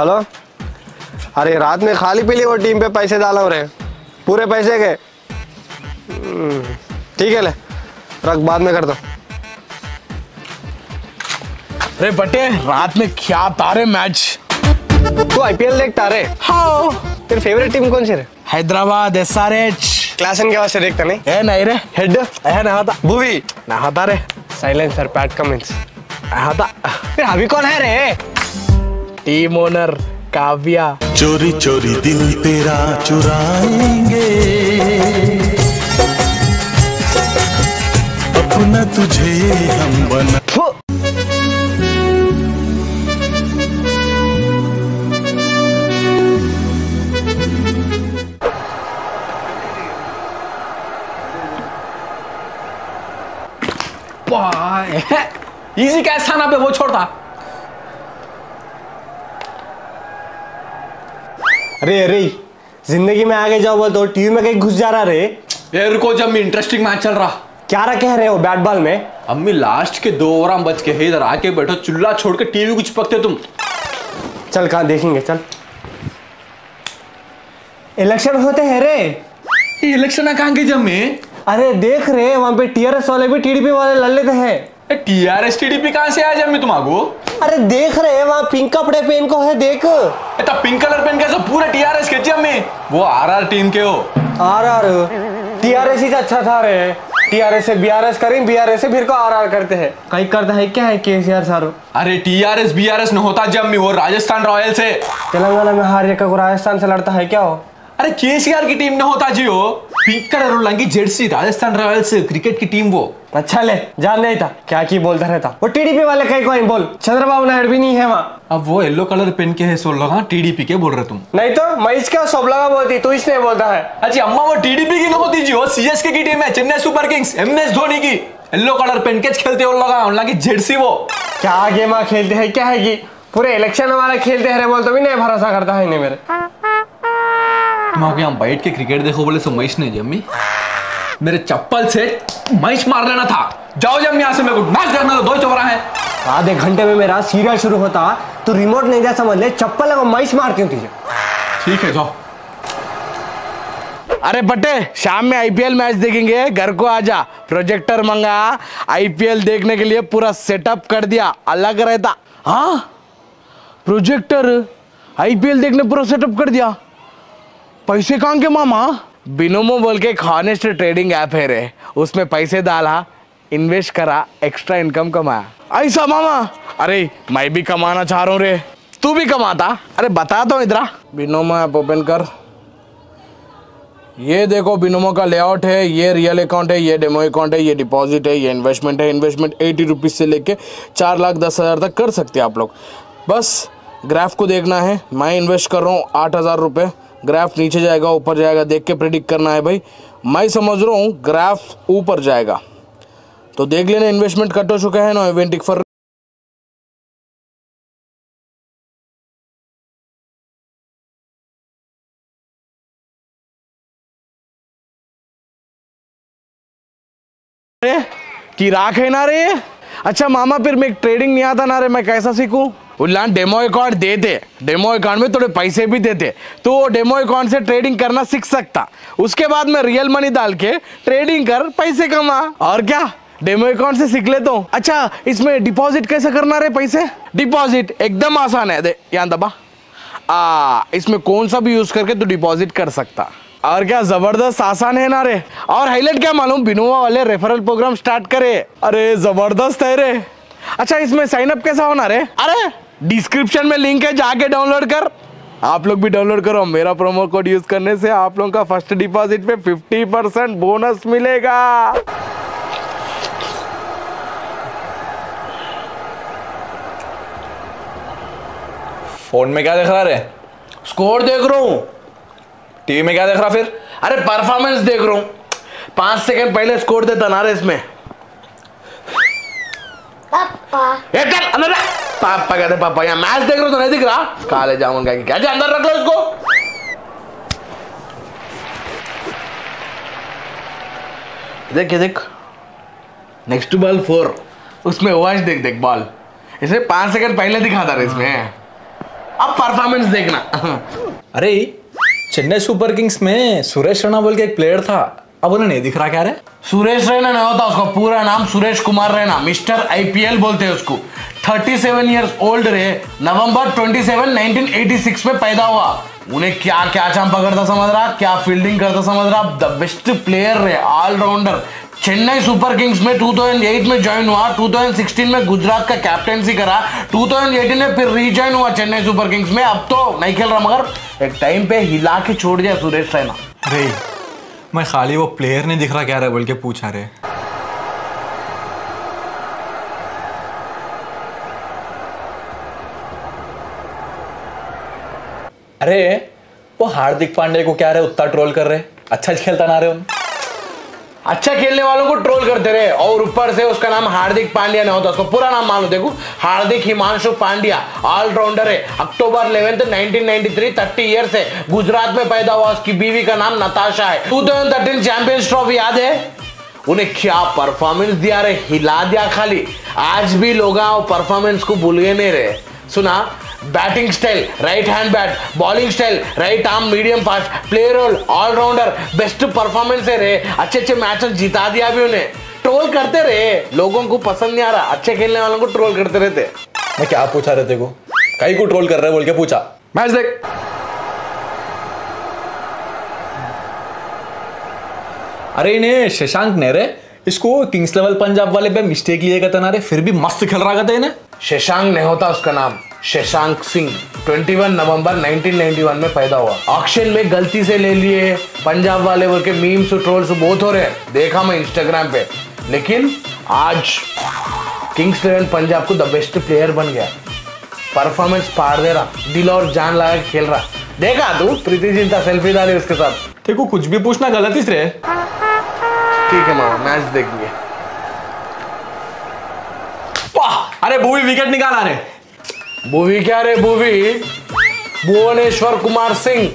Hello. अरे रात में खाली पीली वो टीम पे पैसे डाला हो रहे, पूरे पैसे गए। ठीक है ले रख, बाद में कर दो। अरे बटे रात में क्या तारे मैच, तू आईपीएल देखता रे? हाँ। तेरी फेवरेट टीम कौन सी है? हैदराबाद, SRH। क्लास इन के वास्ते देखता नहीं? ए नहीं रे। हेड ए नहाता भूवी नहाता रे। साइलेंसर पैट कमिंस नहाता। फिर अभी कौन है रे? Team owner Kavya. चोरी चोरी दिल तेरा चुराएंगे, अपना तुझे हम बना। इजी कैसा ना पे वो छोड़ता। अरे अरे जिंदगी में आगे जाओ बोल तो टीवी में कहीं घुस जा रहा रे। यार को जब इंटरेस्टिंग मैच चल रहा। क्या रहा कह रहे हो बैट बॉल में? अम्मी लास्ट के 2 ओवर बच के इधर आके बैठो, चूल्हा छोड़ के टीवी कुछ पकते तुम। चल कहाँ देखेंगे, चल। इलेक्शन होते हैं रे। इलेक्शन कहाँ के जमे? अरे देख रहे वहाँ पे TRS वाले भी TDP वाले लड़ लेते हैं। TRS TDP कहाँ से आ जाए मैं तुम्हागो? अरे देख रहे वहाँ पिंक कपड़े पहन को है देख। पिंक कलर पहन के सब पूरे TRS के जम में। वो RR टीम के हो। RR TRS ही अच्छा था रे। TRS से BRS करें, BRS से फिर को RR करते हैं। कहीं करता है क्या है KCR सारो। अरे TRS BRS न होता जब में, वो राजस्थान रॉयल से। तेलंगाना में हार जाकर राजस्थान से लड़ता है क्या हो? अरे KCR की टीम न होता जी हो। पिंक कलर लंगी जर्सी राजस्थान रॉयल्स क्रिकेट की टीम वो। अच्छा ले जान नहीं था क्या की बोलता रहता। वो TDP वाले कहीं कोई बोल, चंद्रबाबू नायडू भी नहीं है वहाँ। अब वो येलो कलर पेन के है सो लगा TDP के बोल रहे तुम। नहीं तो मैं इसका सब लगा बोलती, तू इसने बोलता है। अच्छा अम्मा वो TDP की न होती जी हो, CSK की टीम है, Chennai Super Kings, MS Dhoni की। येलो कलर पेन के खेलते हो लगा लगी जर्सी वो। क्या गेम खेलते है क्या है की, पूरे इलेक्शन वाला खेलते है बोल तो भी नहीं भरोसा करता है। नहीं मेरे हम बैठ के क्रिकेट देखो बोले सो मैच नहीं जम्मी। मेरे चप्पल से मैच मार लेना था। जाओ जम्मी यहाँ से, मेरे को मैच करना तो 2 चौरा है। आधे घंटे में मेरा सीरियल शुरू होता, तू रिमोट नहीं जा समझ ले, चप्पल को मैच मार क्यों तुझे। ठीक है जाओ। अरे बटे शाम में IPL मैच देखेंगे, घर को आजा। प्रोजेक्टर मंगा, IPL देखने के लिए पूरा सेटअप कर दिया, अलग रहता। हाँ प्रोजेक्टर, IPL देखने पूरा सेटअप कर दिया। पैसे कहाँ के मामा? बिनोमो बोल के हॉनेस्ट ट्रेडिंग ऐप है रे, उसमें पैसे डाला, इन्वेस्ट करा, एक्स्ट्रा इनकम कमाया। ऐसा मामा? अरे मैं भी कमाना चाह रहा हूँ रे। तू भी कमाता? अरे बता दो इधर। बिनोमो ऐप ओपन कर, ये देखो बिनोमो का लेआउट है। ये रियल अकाउंट है, ये डेमो अकाउंट है, ये डिपॉजिट है, ये इन्वेस्टमेंट है। इन्वेस्टमेंट 80 रुपीज़ से लेके 4,10,000 तक कर सकते हैं आप लोग। बस ग्राफ को देखना है। मैं इन्वेस्ट कर रहा हूँ 8,000 रुपये। ग्राफ नीचे जाएगा ऊपर जाएगा देख के प्रेडिक्ट करना है भाई। मैं समझ रहा हूँ ग्राफ ऊपर जाएगा तो देख लेना। इन्वेस्टमेंट कट हो चुका है ना इवेंटिक फॉर। कि राख है ना रे। अच्छा मामा फिर मैं ट्रेडिंग नहीं आता ना रे, मैं कैसा सीखूं? उल्लान डेमो अकाउंट देते, डेमो अकाउंट में थोड़े पैसे भी देते तो डेमो अकाउंट से ट्रेडिंग करना सीख सकता। उसके बाद में रियल मनी डाल के ट्रेडिंग कर, पैसे कमा। और क्या डेमो अकाउंट से सीख लेता हूँ। अच्छा इसमें डिपॉजिट कैसे करना रे? पैसे डिपॉजिट एकदम आसान है, दे यहाँ दबा। इसमें कौन सा भी यूज़ करके तो डिपॉजिट कर सकता। और क्या जबरदस्त आसान है ना रे। और हाईलाइट क्या मालूम, बिनोवा वाले रेफरल प्रोग्राम स्टार्ट करे। अरे जबरदस्त है रे। अच्छा इसमें साइन अप कैसा होना रे? अरे डिस्क्रिप्शन में लिंक है, जाके डाउनलोड कर। आप लोग भी डाउनलोड करो। मेरा प्रोमो कोड यूज करने से आप लोगों का फर्स्ट डिपॉजिट पे 50% बोनस मिलेगा। फोन में क्या देख रहा रे? स्कोर देख रहा हूँ। टीवी में क्या देख रहा फिर? अरे परफॉर्मेंस देख रहा हूँ। 5 सेकंड पहले स्कोर देता ना रे इसमें। अंदर पापा कहते पापा, यहाँ मैच देख रहे हो तो नहीं दिख रहा। काले जामुन का क्या जा, अंदर रख लो इसको। देख ये देख, नेक्स्ट बॉल 4, उसमें वॉच देख देख बॉल। इसमें 5 सेकंड पहले दिखा था इसमें। अब परफॉर्मेंस देखना। अरे चेन्नई सुपर किंग्स में सुरेश रैना बोल के एक प्लेयर था, अब उन्हें नहीं दिख रहा क्या रे? सुरेश रैना नहीं होता, उसका पूरा नाम सुरेश कुमार रैना, मिस्टर आईपीएल बोलते हैं उसको। 37 इयर्स ओल्ड रहे, नवंबर 27, 1986 में पैदा हुआ। उन्हें क्या क्या चांपा करता समझ रहा, क्या फील्डिंग करता समझ रहा, द बेस्ट प्लेयर रहे, ऑलराउंडर। चेन्नई सुपर किंग्स में 2008 में ज्वाइन हुआ, 2016 में गुजरात का कैप्टेंसी करा, 2018 में फिर रीजॉइन हुआ चेन्नई सुपर किंग्स में। अब तो नहीं खेल रहा, मगर एक टाइम पे हिला के छोड़ दिया सुरेश रैना। अरे मैं खाली वो प्लेयर नहीं दिख रहा क्या बोल के पूछा रे। अरे वो हार्दिक पांड्या को क्या रहे उतना ट्रोल कर रहे, अच्छा खेलता ना रहे, उन अच्छा खेलने वालों को ट्रोल करते रहे। और ऊपर से उसका नाम हार्दिक पांड्या नहीं होता, उसका पूरा नाम मानो, देखो हार्दिक हिमांशु पांड्या, ऑलराउंडर है। अक्टूबर 11th 1993, 30 इयर्स है, गुजरात में पैदा हुआ। उसकी बीवी का नाम नताशा है। 2013 चैंपियंस ट्रॉफी याद है, उन्हें क्या परफॉर्मेंस दिया रे, हिला दिया खाली। आज भी लोग परफॉर्मेंस को भूल गए नहीं रहे। सुना, batting style right hand bat, bowling style right arm medium fast, player allrounder, best performance है रे। अच्छे अच्छे मैचेस जिता दिया भी उन्हें। ट्रोल करते रहे, लोगों को पसंद नहीं आ रहा, अच्छे खेलने वालों को ट्रोल करते रहते। मैं क्या पूछा रहते को, कहीं को ट्रोल कर रहे बोल के पूछा, मैच देख। अरे इन्हें शशांक ने रे, इसको किंग्स लेवल पंजाब वाले पे मिस्टेक लिए गए ना रे, फिर भी मस्त खेल रहा था इन्हें। शशांक नहीं होता, उसका नाम शशांक सिंह, 21 नवंबर 1991 में पैदा हुआ। ऑक्शन में गलती से ले लिए, पंजाब वाले बोल के मीम्स ट्रोल्स बहुत हो रहे हैं, देखा मैं इंस्टाग्राम पे। लेकिन आज किंग्स इलेवन पंजाब को द बेस्ट प्लेयर बन गया, परफॉर्मेंस पाड़ दे रहा, दिल और जान लगा के खेल रहा। देखा तू प्रीति जिंता सेल्फी डाली उसके साथ। देखो कुछ भी पूछना गलत ही रहे। ठीक है मामा, मैच देखिए। अरे भूवी विकेट निकाला रे। भूवी क्या रे, भूवी भुवनेश्वर कुमार सिंह,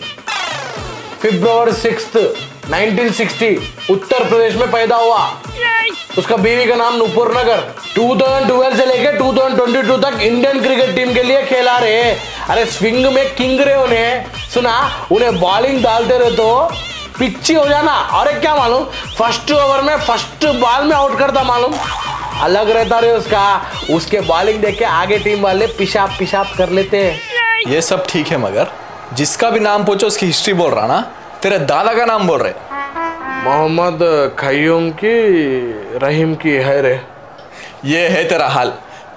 फेब्रुअरी 6, 1960 उत्तर प्रदेश में पैदा हुआ। उसका बीवी का नाम नूपुर नगर। 2012 से लेकर 2022 तक इंडियन क्रिकेट टीम के लिए खेला रे। अरे स्विंग में किंग रे उन्हें। सुना, उन्हें बॉलिंग डालते रहे तो पिच्ची हो जाना। अरे क्या मालूम, फर्स्ट ओवर में फर्स्ट बॉल में आउट करता, मालूम अलग रहता रे उसका। उसके बॉलिंग देख के आगे टीम वाले पिशाब कर लेते हैं। ये सब ठीक है, मगर जिसका भी नाम पूछो उसकी हिस्ट्री बोल रहा ना, तेरे दादा का नाम बोल रहे। मोहम्मद खय्यूम की, रहीम की है रे। ये है तेरा हाल,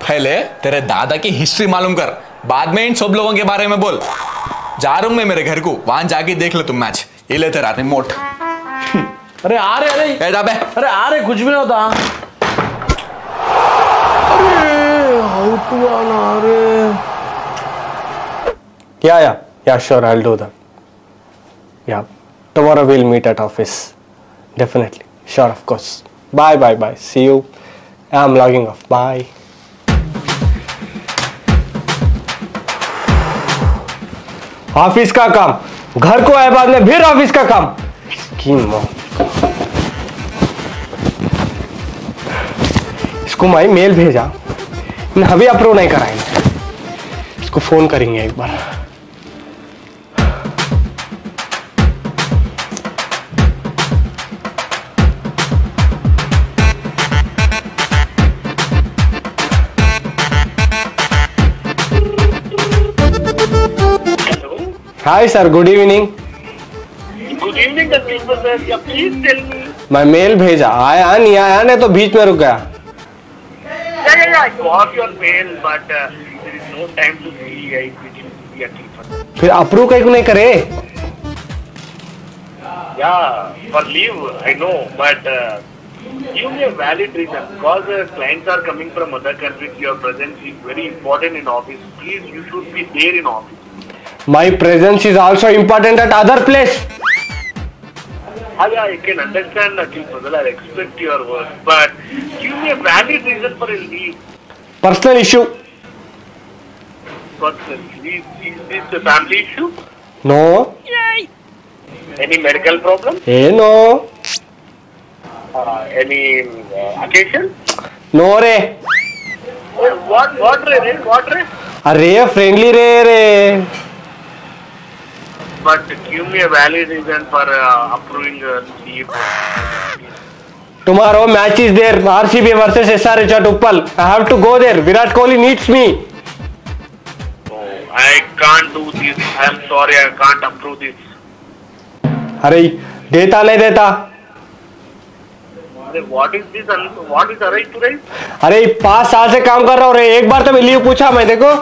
पहले तेरे दादा की हिस्ट्री मालूम कर, बाद में इन सब लोगों के बारे में बोल। जा रहा हूँ मैं मेरे घर को, वहां जाके देख लो तुम मैच। ये ले तेरा रिमोट। अरे आ रहे, अरे आ रहे, कुछ भी नहीं होता। Yeah, sure, I'll do that. Yeah, tomorrow we'll meet at office. Definitely, sure, of course. Bye. See you. I'm logging off. Bye. Office का काम, घर को आए बाद में फिर ऑफिस का काम। इसको मैं मेल भेजा, अभी अप्रूव नहीं कराएंगे, इसको फोन करेंगे एक बार। Hi sir, good evening. Good evening sir, please tell me. मैं मेल भेजा, आया नहीं आया, नहीं तो बीच में रुक गया। फिर अप्रूव कहीं को नहीं करे। My presence is also important at other place. I can understand that, brother. I respect your work, but give me a valid reason for a leave. Personal issue. Personal leave? Is this a family issue? No. Yay. Any medical problem? No. Any occasion? No, re. What, re? अरे friendly रे रे but give me a valid reason for approving leave. Tomorrow match is there, RCB versus SRH at Uppal. I have to go there. Virat Kohli needs me. Oh, I can't do this. I am sorry, I can't approve this. अरे देता नहीं देता. अरे what is this? What is arranged today? अरे 5 साल से काम कर रहा हूँ रे. एक बार तो मैं लीव पूछा मैं देखो.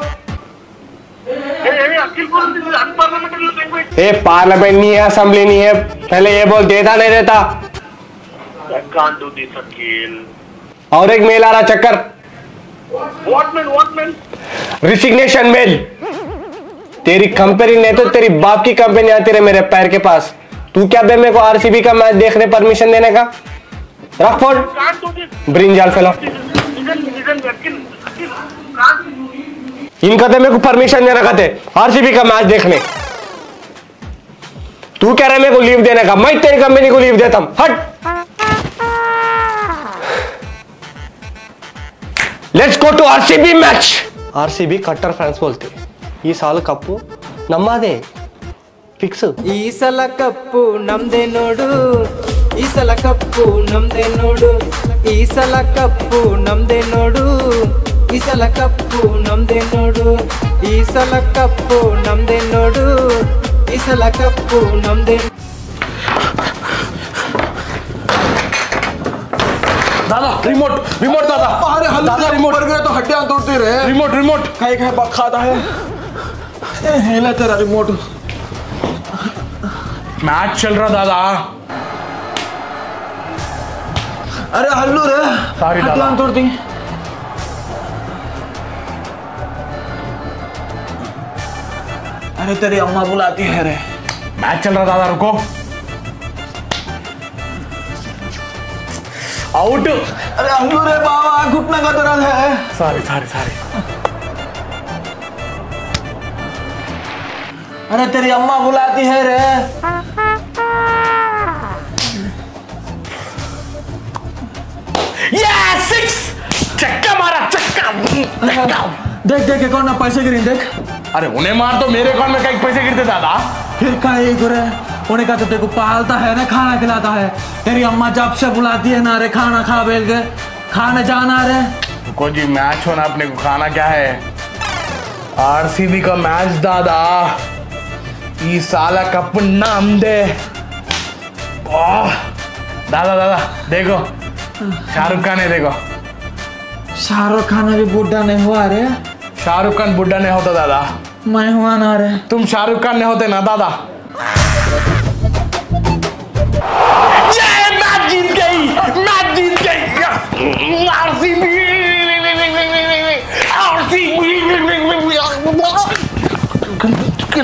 पार्लियामेंट नहीं है, असेंबली नहीं है, पहले ये बोल देता नहीं देता. और एक मेल आ रहा चक्कर. What mail? Resignation mail. तेरी कंपनी नहीं तो तेरी बाप की कंपनी आती रहे मेरे पैर के पास. तू क्या बे मेरे को आरसीबी का मैच देखने परमिशन देने का. रख फोन ब्रिंजाल फैला. इनका तो मेरे को परमिशन देने का थे आरसीबी का मैच देखने. तू कह रहा है मेरे को लीव देने का. मैं तेरी कंपनी को लीव देता हूं. हट. Let's go to RCB match. RCB कट्टर फ्रांस बोलते ई साल कप्पू नम्मदे फिक्स. ई साल कप्पू नम्मदे नोडू. ई साल कप्पू नम्मदे नोडू. ई साल कप्पू नम्मदे नोडू. ई साल कप्पू नम्मदे नोडू. ई साल कप्पू नम्मदे नोडू. ई साल कप्पू नम्मदे. दादा रिमोट दादा. अरे दादा रिमोट पर गए तो हड्डियां तोड़ती रहे. रिमोट कहीं कहीं बक खाता है. ए हेला तेरा रिमोट. मैच चल रहा दादा. अरे हल्लू रे. सारी दादा तोड़ती. अरे तेरी अम्मा बुलाती है रे. मैच चल रहा दादा. रुको. आउट. अरे अंगूर रे बाबा. घुटने का दर्द है. सारी अरे तेरी अम्मा बुलाती है रे. यस 6 चक्का मारा. चक्का देख एक और ना पैसे गिरी देख. अरे उन्हें मार तो मेरे अकाउंट में कई पैसे गिरते दादा. फिर कहीं गुरे उन्हें कहते तेरे को पालता है ना खाना खिलाता है. तेरी अम्मा जब से बुलाती है ना रे खाना खा बेल के खाने जाना रे. को जी मैच होना अपने को. खाना क्या है आरसीबी का मैच दादा. ये साला कप नाम दे दादा. देखो शाहरुख खान है. देखो शाहरुख खान अभी बूढ़ा नहीं हुआ रे. शाहरुख खान बूढ़ा नहीं होता दादा. मैं हुआ ना रे. तुम शाहरुख खान नहीं होते ना दादा. मैच जीत गई. आरसीबी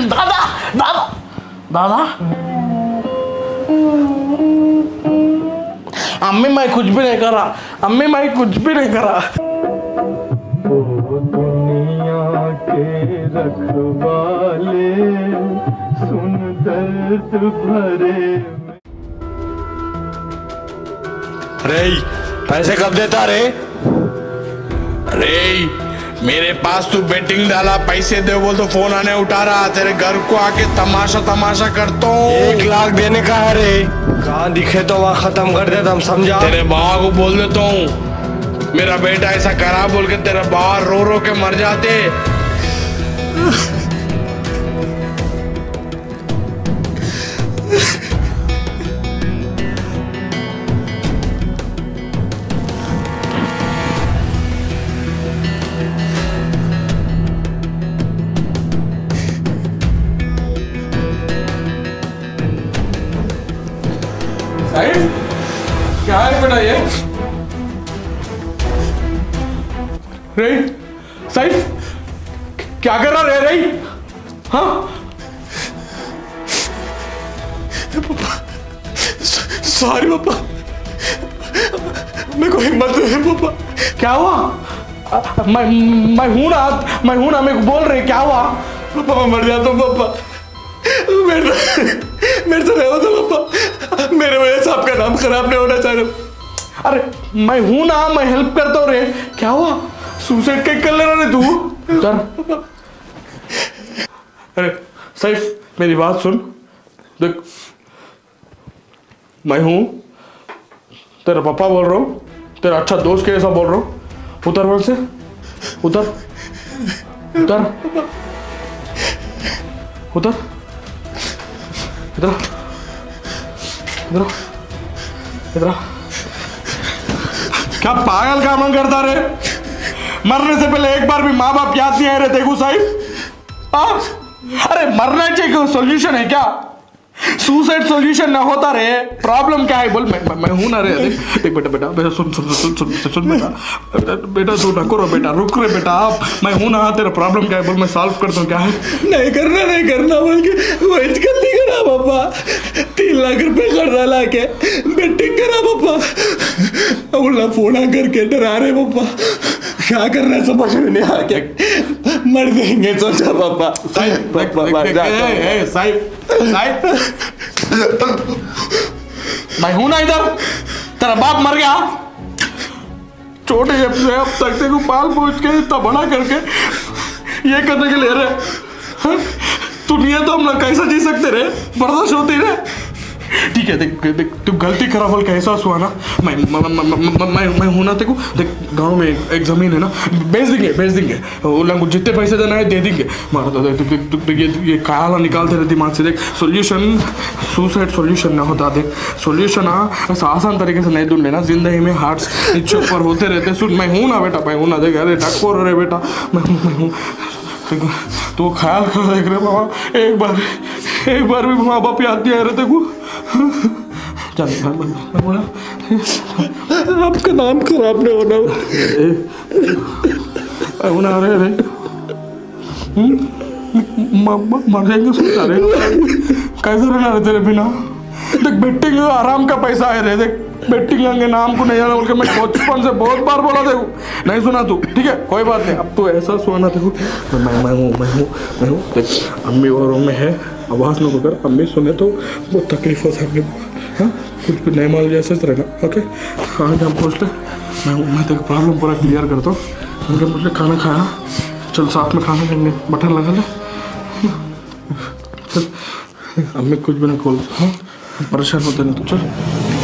दादा दादा दादा. अम्मी मैं कुछ भी नहीं करा. रखवाले सुन दर्द भरे. अरे पैसे कब देता रे. अरे मेरे पास तू बेटिंग डाला पैसे दे बोल तो फोन आने उठा रहा. तेरे घर को आके तमाशा करता हूँ. 1 लाख देने का है रे. कहाँ दिखे तो वहाँ खत्म कर देता. हम समझा. तेरे बाबा को बोल देता हूँ मेरा बेटा ऐसा करा बोल के. तेरे बाबा रो के मर जाते. क्या है बेटा ये. रे साइफ क्या कर रहा रह रही. हाँ सॉरी पापा मेरे को हिम्मत नहीं है पापा. क्या हुआ. मैं हूं ना मेरे को बोल रहे. क्या हुआ पापा. मैं मर जाता हूँ पापा. मेरे से नहीं होता पापा. मेरे वजह से आपका नाम खराब नहीं होना चाह रहा. अरे मैं हूं ना. मैं हेल्प करता हूँ रे. क्या हुआ. सुसाइड कर ले रहा तू. चल। अरे सैफ मेरी बात सुन, देख मैं हूँ तेरा पापा बोल रहा हूँ, तेरा अच्छा दोस्त के जैसा बोल रहा हूँ। उतर वहाँ से, उतर उतर उतर, इधर इधर इधर। क्या पागल का मन करता रे, मरने से पहले एक बार भी माँ बाप याद नहीं आए रे देखू साहिब। अरे मरना चाहिए सोल्यूशन है क्या? सुसाइड सोल्यूशन ना होता रे, प्रॉब्लम क्या है बोल। मैं हूं ना रे। देख बेटा बेटा बेटा सुन सुन सुन सुन सुन बेटा बेटा तू ना करो बेटा, रुक रे बेटा, आप मैं हूं ना, तेरा प्रॉब्लम क्या है बोल, मैं सॉल्व करता हूं। क्या है? नहीं करना नहीं करना बोल के वेट कर दी करा पापा, 3 लाख रुपए कर्जा ला के बेटिंग करा पापा, बोला फोन करके डरा रहे पापा, क्या करना समझ में नहीं आके मर देंगे सोचा पापा। मैं हूं ना इधर, तेरा बाप मर गया छोटे जब से, अब तक तेरे को पाल पोछ के इतना बड़ा करके ये करने के लिए रहे तू नहीं है तो हम लोग कैसा जी सकते रहे, बर्दाश्त होती रहे। ठीक है देख देख तू गलती करा बोल का एहसास हुआ ना, मैं हूं ना, तेरे को देख गाँव में एक जमीन है ना, बेच देंगे वो लोग, जितने पैसे देना है दे देंगे। ये काला निकालते रहे दिमाग से। देख सोल्यूशन, सुसाइड सोल्यूशन ना होता, देख सोल्यूशन बस आसान तरीके से नहीं ढूंढ लेना, जिंदगी में हार्ट्स इच्छों पर होते रहते। सुन मैं हूँ ना बेटा, मैं हूँ ना, देख अरे टक्कर रे बेटा, मैं हूँ। तो ख्याल कर देख रहे बाबा, एक बार भी माँ बाप याद नहीं आ रहे तेको। आपका नाम खराब नहीं होना, होना रहे मर जाएंगे सोचा रहे, कैसे रहना रहे तेरे बिना। देख बेटिंग आराम का पैसा है रे, देख बेटिंग लेंगे, नाम को नहीं जाना बोल के मैं बचपन से बहुत बार बोला, देखो नहीं सुना तू, ठीक है कोई बात नहीं, अब तो ऐसा सुना देखो। मैं हूँ देख अम्मी और रूम में है, आवाज़ ना कर, अम्मी सुने तो बहुत तकलीफ हो सकती है, कुछ भी नहीं मान लिया सच रहना ओके। कहाँ से हम पूछते, मैं तेरे प्रॉब्लम पूरा क्लियर करता हूँ। उनके पूछते खाना खाया, चल साथ में खाना खाएंगे, बटन लगा ले चल, अम्मी कुछ भी ना खोल, हाँ परेशान होते नहीं तो चल।